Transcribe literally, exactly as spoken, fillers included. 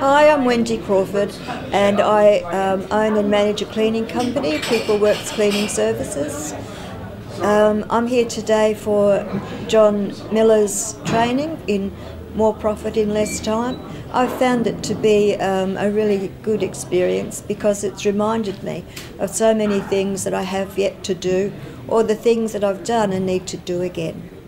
Hi, I'm Wendy Crawford and I um, own and manage a cleaning company, People Works Cleaning Services. Um, I'm here today for John Miller's training in More Profit in Less Time. I found it to be um, a really good experience because it's reminded me of so many things that I have yet to do or the things that I've done and need to do again.